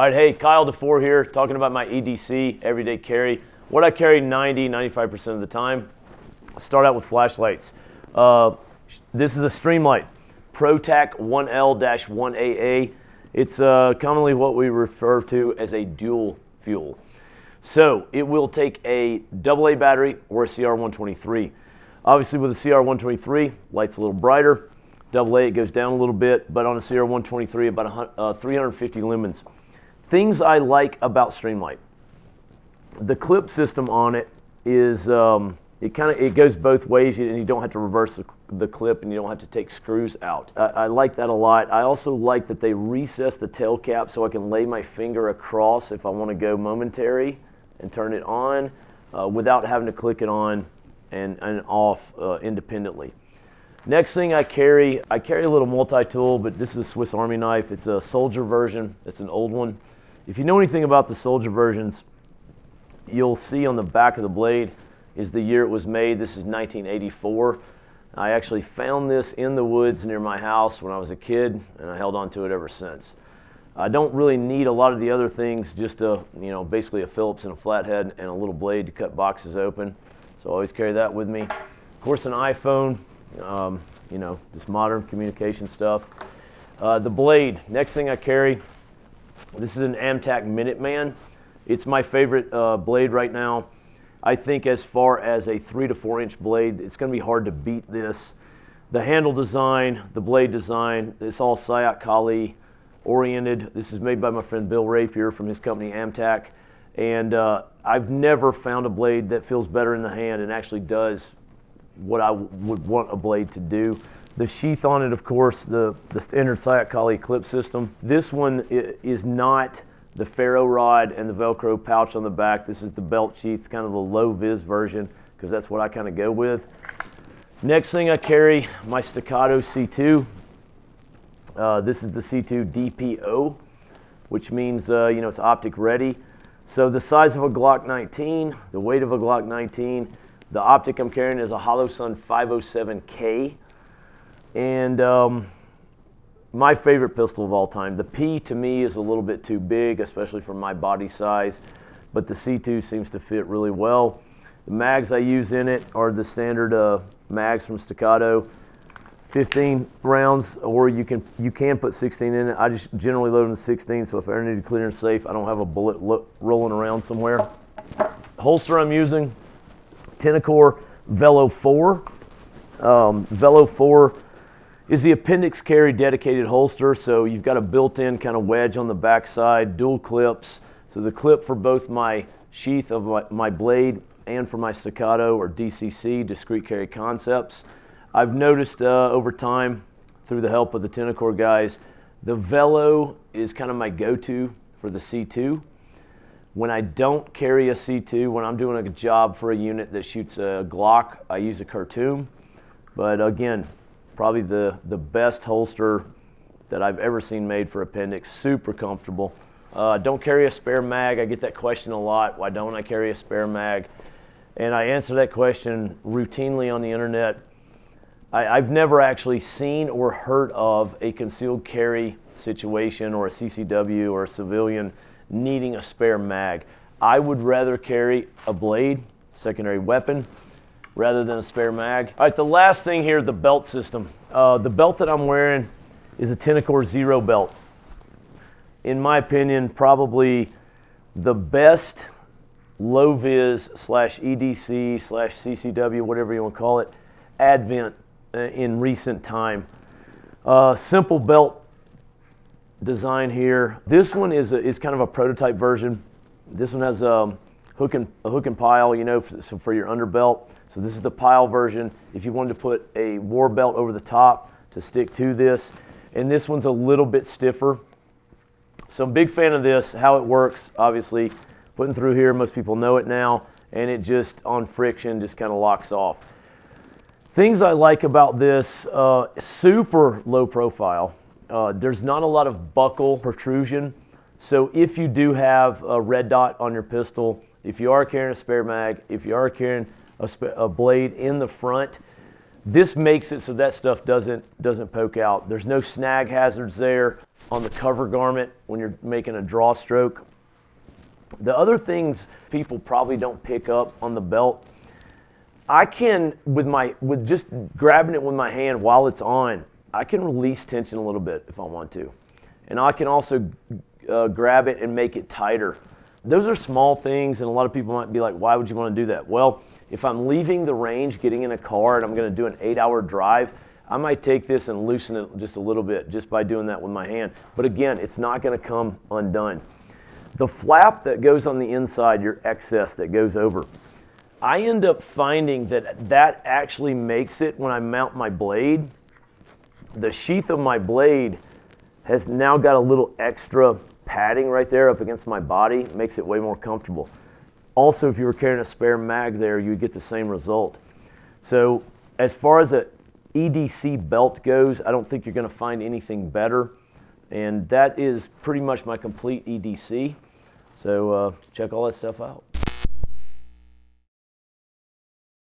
All right, hey, Kyle Defoor here, talking about my EDC, everyday carry. What I carry 95% of the time. Let's start out with flashlights. This is a Streamlight, ProTac 1L-1AA. It's commonly what we refer to as a dual fuel. So it will take a AA battery or a CR123. Obviously with a CR123, light's a little brighter. AA, it goes down a little bit, but on a CR123, about 350 lumens. Things I like about Streamlight. The clip system on it is, it goes both ways, and you don't have to reverse the clip, and you don't have to take screws out. I like that a lot. I also like that they recess the tail cap so I can lay my finger across if I want to go momentary and turn it on without having to click it on and off independently. Next thing I carry a little multi-tool, but this is a Swiss Army knife. It's a soldier version. It's an old one. If you know anything about the soldier versions, you'll see on the back of the blade is the year it was made. This is 1984. I actually found this in the woods near my house when I was a kid, and I held on to it ever since. I don't really need a lot of the other things, just a, you know, basically a Phillips and a flathead and a little blade to cut boxes open. So I always carry that with me. Of course, an iPhone, you know, just modern communication stuff. The blade, next thing I carry, this is an Amtac Minuteman. It's my favorite blade right now. I think as far as a 3 to 4 inch blade, it's going to be hard to beat this. The handle design, the blade design, it's all Silat Kali oriented. This is made by my friend Bill Rapier from his company Amtac. And I've never found a blade that feels better in the hand and actually does what I would want a blade to do. The sheath on it, of course, the standard Silat Kali clip system. This one is not the ferro rod and the Velcro pouch on the back. This is the belt sheath, kind of the low vis version, because that's what I kind of go with. Next thing I carry, my Staccato C2. This is the C2 DPO, which means, you know, it's optic ready. So the size of a Glock 19, the weight of a Glock 19, the optic I'm carrying is a Holosun 507K. And, my favorite pistol of all time. The P to me is a little bit too big, especially for my body size, but the C2 seems to fit really well. The mags I use in it are the standard mags from Staccato, 15 rounds, or you can put 16 in it. I just generally load in 16, so if I ever need to clear and safe, I don't have a bullet rolling around somewhere. The holster I'm using, Tenicor Velo 4. Velo 4 is the appendix carry dedicated holster, so you've got a built-in kind of wedge on the backside, dual clips. So the clip for both my sheath of my blade and for my Staccato or DCC, Discreet Carry Concepts. I've noticed over time, through the help of the Tenicor guys, the Velo is kind of my go-to for the C2. When I don't carry a C2, when I'm doing a job for a unit that shoots a Glock, I use a Certum. But again, probably the best holster that I've ever seen made for appendix, super comfortable. Don't carry a spare mag. I get that question a lot. Why don't I carry a spare mag? And I answer that question routinely on the internet. I've never actually seen or heard of a concealed carry situation or a CCW or a civilian needing a spare mag. I would rather carry a blade, secondary weapon, rather than a spare mag. All right, the last thing here, the belt system. The belt that I'm wearing is a Tenicor Zero Belt. In my opinion, probably the best low-vis slash EDC slash CCW, whatever you want to call it, advent in recent time. Simple belt design here. This one is kind of a prototype version. This one has a hook and pile, you know, for your underbelt. So this is the pile version. If you wanted to put a war belt over the top to stick to this, and this one's a little bit stiffer. So I'm a big fan of this, how it works, obviously. Putting through here, most people know it now, and it just, on friction, just kind of locks off. Things I like about this, super low profile. There's not a lot of buckle protrusion. So if you do have a red dot on your pistol, if you are carrying a spare mag, if you are carrying a blade in the front, This makes it so that stuff doesn't poke out. There's no snag hazards there on the cover garment when you're making a draw stroke. The other things people probably don't pick up on the belt, I can, with just grabbing it with my hand while it's on, I can release tension a little bit if I want to. And I can also grab it and make it tighter. Those are small things, and a lot of people might be like, why would you want to do that? Well, if I'm leaving the range, getting in a car, and I'm going to do an 8-hour drive, I might take this and loosen it just a little bit just by doing that with my hand. But again, it's not going to come undone. The flap that goes on the inside, your excess that goes over, I end up finding that that actually makes it, when I mount my blade, the sheath of my blade has now got a little extra padding right there up against my body. It makes it way more comfortable. Also, if you were carrying a spare mag there, you would get the same result. So as far as an EDC belt goes, I don't think you're going to find anything better. And that is pretty much my complete EDC. So check all that stuff out.